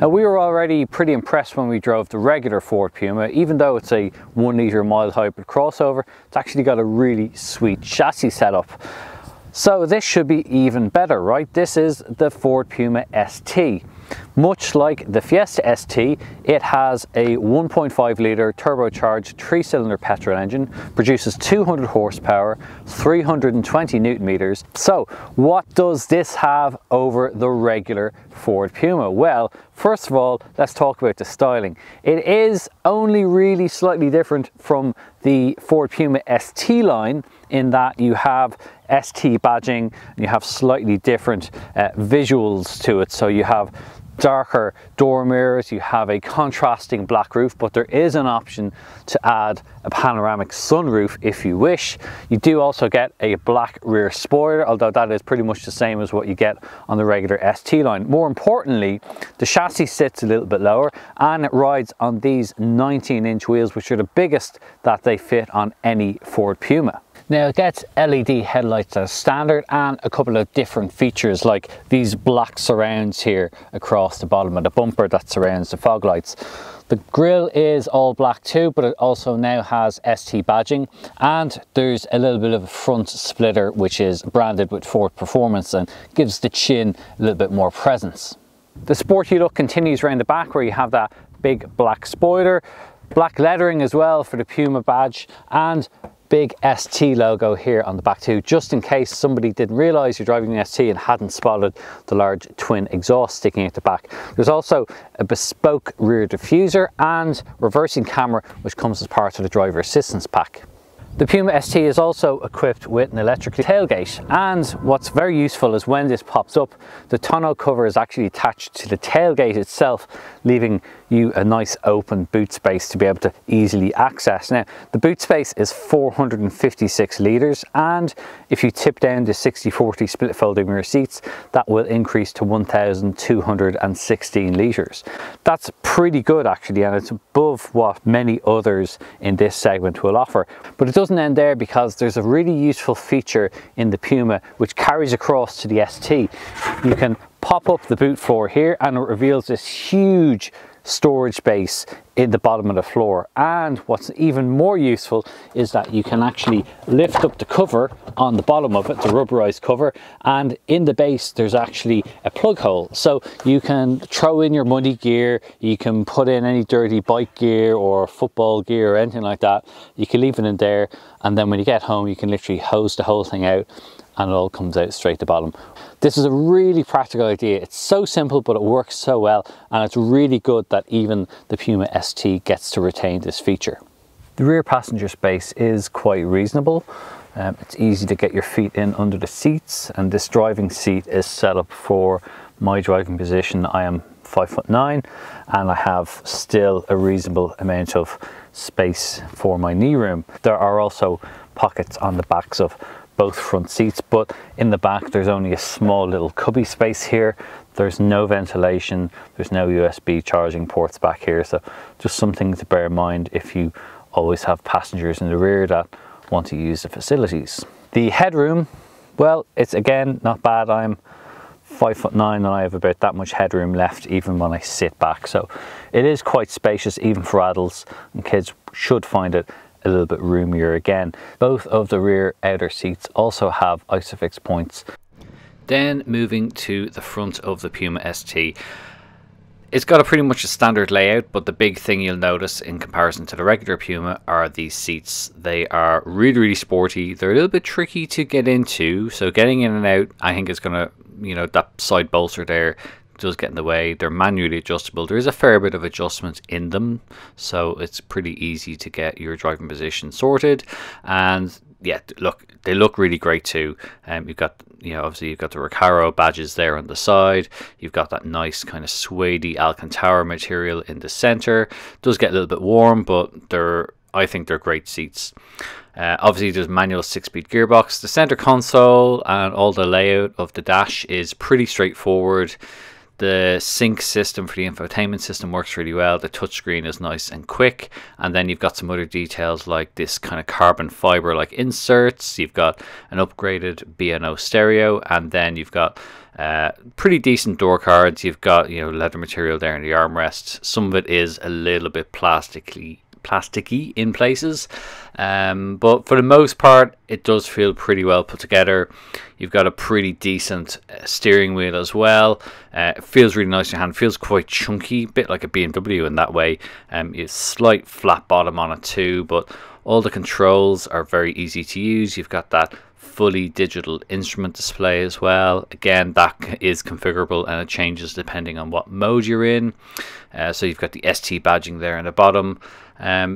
Now, we were already pretty impressed when we drove the regular Ford Puma. Even though it's a 1.0-litre mild hybrid crossover, it's actually got a really sweet chassis setup. So this should be even better, right? This is the Ford Puma ST. Much like the Fiesta ST, it has a 1.5-litre turbocharged 3-cylinder petrol engine, produces 200 horsepower, 320 Nm. So what does this have over the regular Ford Puma? Well, first of all, let's talk about the styling. It is only really slightly different from the Ford Puma ST line in that you have ST badging and you have slightly different visuals to it. So you have darker door mirrors, you have a contrasting black roof, but there is an option to add a panoramic sunroof if you wish. You do also get a black rear spoiler, although that is pretty much the same as what you get on the regular ST line. More importantly, the chassis sits a little bit lower and it rides on these 19-inch wheels, which are the biggest that they fit on any Ford Puma. Now, it gets LED headlights as standard and a couple of different features like these black surrounds here across the bottom of the bumper that surrounds the fog lights. The grille is all black too, but it also now has ST badging, and there's a little bit of a front splitter which is branded with Ford Performance and gives the chin a little bit more presence. The sporty look continues around the back where you have that big black spoiler, black lettering as well for the Puma badge, and big ST logo here on the back too, just in case somebody didn't realize you're driving an ST and hadn't spotted the large twin exhaust sticking at the back. There's also a bespoke rear diffuser and reversing camera, which comes as part of the driver assistance pack. The Puma ST is also equipped with an electric tailgate, and what's very useful is when this pops up, the tonneau cover is actually attached to the tailgate itself, leaving you a nice open boot space to be able to easily access. Now, the boot space is 456 litres, and if you tip down the 60-40 split folding rear seats, that will increase to 1,216 litres. That's pretty good actually, and it's above what many others in this segment will offer. But it doesn't end there, because there's a really useful feature in the Puma which carries across to the ST. You can pop up the boot floor here and it reveals this huge storage space in the bottom of the floor. And what's even more useful is that you can actually lift up the cover on the bottom of it, the rubberized cover, and in the base there's actually a plug hole, so you can throw in your muddy gear, you can put in any dirty bike gear or football gear or anything like that. You can leave it in there, and then when you get home you can literally hose the whole thing out and it all comes out straight to the bottom. This is a really practical idea. It's so simple, but it works so well, and it's really good that even the Puma ST gets to retain this feature. The rear passenger space is quite reasonable. It's easy to get your feet in under the seats, and this driving seat is set up for my driving position. I am 5'9", and I have still a reasonable amount of space for my knee room. There are also pockets on the backs of both front seats, but in the back there's only a small little cubby space here. There's no ventilation, there's no USB charging ports back here, so just something to bear in mind if you always have passengers in the rear that want to use the facilities. The headroom, well, it's again not bad. I'm 5'9" and I have about that much headroom left even when I sit back, so it is quite spacious even for adults, and kids should find it a little bit roomier again. Both of the rear outer seats also have ISOFIX points. Then moving to the front of the Puma ST. It's got a pretty much a standard layout, but the big thing you'll notice in comparison to the regular Puma are these seats. They are really, really sporty. They're a little bit tricky to get into, so getting in and out, I think it's gonna, you know, that side bolster there does get in the way. They're manually adjustable. There is a fair bit of adjustment in them, so it's pretty easy to get your driving position sorted. And yeah, look, they look really great too. You've got, you know, obviously you've got the Recaro badges there on the side. You've got that nice kind of suede Alcantara material in the center. It does get a little bit warm, but I think they're great seats. Obviously there's manual 6-speed gearbox. The center console and all the layout of the dash is pretty straightforward. The sync system for the infotainment system works really well. The touchscreen is nice and quick. And then you've got some other details like this kind of carbon fiber like inserts. You've got an upgraded B&O stereo, and then you've got pretty decent door cards. You've got, you know, leather material there in the armrests. Some of it is a little bit plasticky in places, but for the most part it does feel pretty well put together. You've got a pretty decent steering wheel as well. It feels really nice in your hand. It feels quite chunky, a bit like a BMW in that way. It's slight flat bottom on it too, but all the controls are very easy to use. You've got that fully digital instrument display as well. Again, that is configurable and it changes depending on what mode you're in. So you've got the ST badging there in the bottom.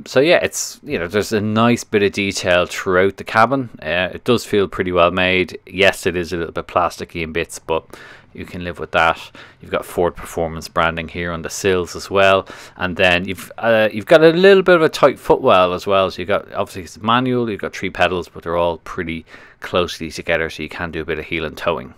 So yeah, it's, you know, there's a nice bit of detail throughout the cabin. It does feel pretty well made. Yes, it is a little bit plasticky in bits, but you can live with that. You've got Ford Performance branding here on the sills as well, and then you've got a little bit of a tight footwell as well. So you've got, obviously it's manual, you've got three pedals, but they're all pretty closely together, so you can do a bit of heel and towing.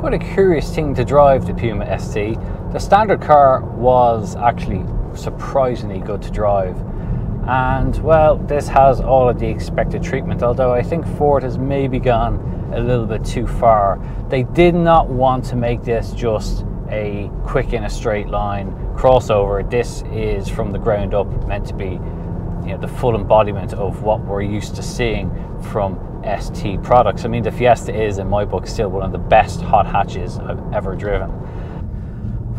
Quite a curious thing to drive, the Puma ST. The standard car was actually surprisingly good to drive, and well, this has all of the expected treatment, although I think Ford has maybe gone a little bit too far. They did not want to make this just a quick in a straight line crossover. This is from the ground up meant to be, you know, the full embodiment of what we're used to seeing from ST products. I mean, the Fiesta is in my book still one of the best hot hatches I've ever driven.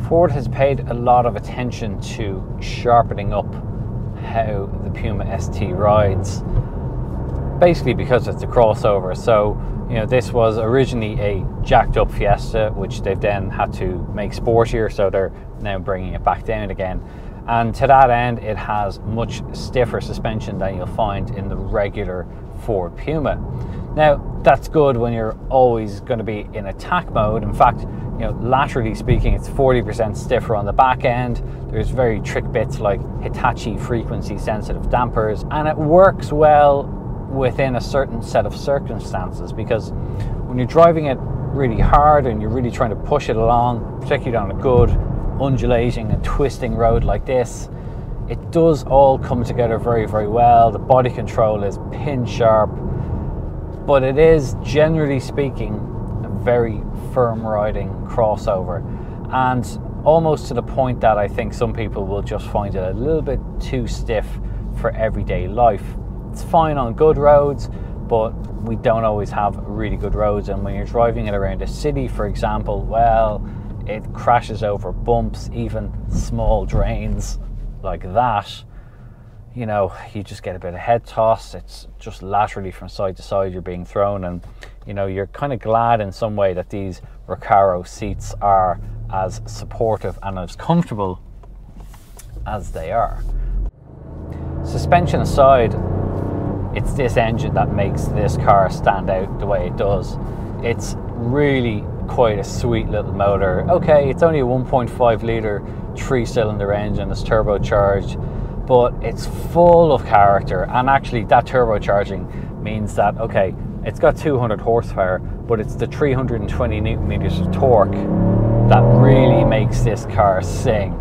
Ford has paid a lot of attention to sharpening up how the Puma ST rides, basically because it's a crossover. So, you know, this was originally a jacked up Fiesta, which they've then had to make sportier, so they're now bringing it back down again. And to that end, it has much stiffer suspension than you'll find in the regular Ford Puma. Now, that's good when you're always going to be in attack mode. In fact, you know, laterally speaking, it's 40% stiffer on the back end. There's very trick bits like Hitachi frequency sensitive dampers, and it works well within a certain set of circumstances, because when you're driving it really hard and you're really trying to push it along, particularly on a good undulating and twisting road like this, it does all come together very, very well. The body control is pin sharp, but it is, generally speaking, very firm riding crossover, and almost to the point that I think some people will just find it a little bit too stiff for everyday life. It's fine on good roads, but we don't always have really good roads, and when you're driving it around a city, for example, well, it crashes over bumps, even small drains like that. You know, you just get a bit of head toss. It's just laterally from side to side you're being thrown, and you know, you're kind of glad in some way that these Recaro seats are as supportive and as comfortable as they are. Suspension aside, it's this engine that makes this car stand out the way it does. It's really quite a sweet little motor. Okay, it's only a 1.5 litre three-cylinder engine, it's turbocharged, but it's full of character. And actually that turbocharging means that, okay, it's got 200 horsepower, but it's the 320 newton meters of torque that really makes this car sing.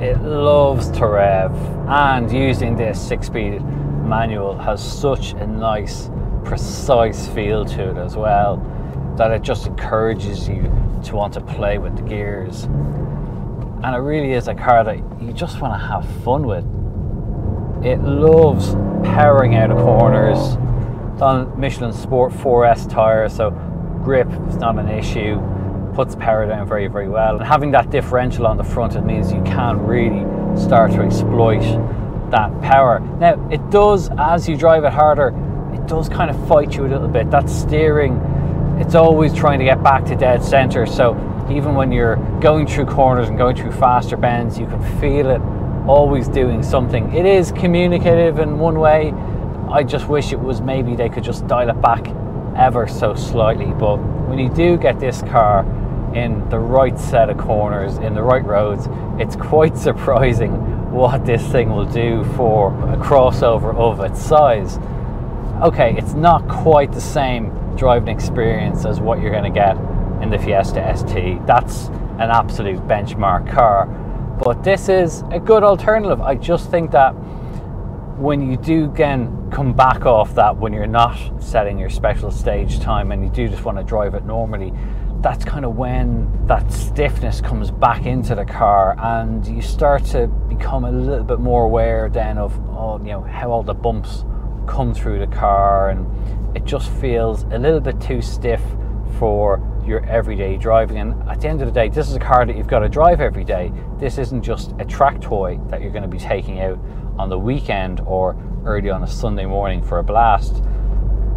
It loves to rev, and using this 6-speed manual has such a nice, precise feel to it as well, that it just encourages you to want to play with the gears. And it really is a car that you just want to have fun with. It loves powering out of corners. It's on Michelin Sport 4S tyres, so grip is not an issue. Puts power down very, very well. And having that differential on the front, it means you can really start to exploit that power. Now, it does, as you drive it harder, it does kind of fight you a little bit. That steering, it's always trying to get back to dead center. So even when you're going through corners and going through faster bends, you can feel it always doing something. It is communicative in one way. I just wish it was, maybe they could just dial it back ever so slightly. But when you do get this car, in the right set of corners, in the right roads. It's quite surprising what this thing will do for a crossover of its size. Okay, it's not quite the same driving experience as what you're going to get in the Fiesta ST. That's an absolute benchmark car, but this is a good alternative. I just think that when you do again come back off that, when you're not setting your special stage time and you do just want to drive it normally, that's kind of when that stiffness comes back into the car and you start to become a little bit more aware then of how all the bumps come through the car, and it just feels a little bit too stiff for your everyday driving. And at the end of the day, this is a car that you've got to drive every day. This isn't just a track toy that you're going to be taking out on the weekend or early on a Sunday morning for a blast.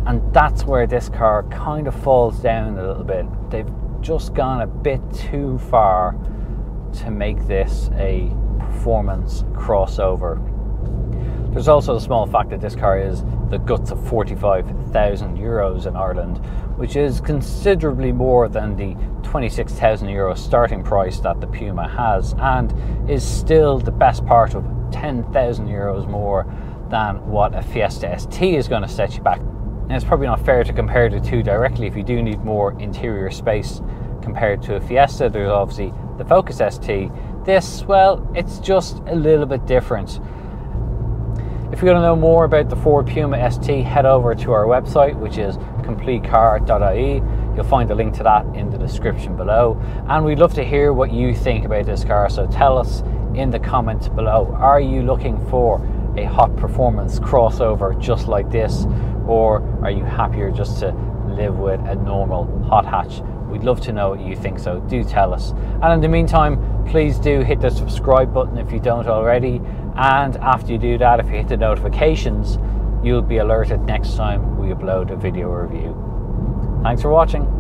And that's where this car kind of falls down a little bit. They've just gone a bit too far to make this a performance crossover. There's also the small fact that this car is the guts of €45,000 in Ireland, which is considerably more than the €26,000 starting price that the Puma has, and is still the best part of €10,000 more than what a Fiesta ST is going to set you back. Now, it's probably not fair to compare the two directly. If you do need more interior space compared to a Fiesta, there's obviously the Focus ST. This, well, it's just a little bit different. If you want to know more about the Ford Puma ST, head over to our website, which is completecar.ie. You'll find a link to that in the description below. And we'd love to hear what you think about this car, so tell us in the comments below. Are you looking for a hot performance crossover just like this, or are you happier just to live with a normal hot hatch? We'd love to know what you think, so do tell us. And in the meantime, please do hit the subscribe button if you don't already. And after you do that, if you hit the notifications, you'll be alerted next time we upload a video review. Thanks for watching.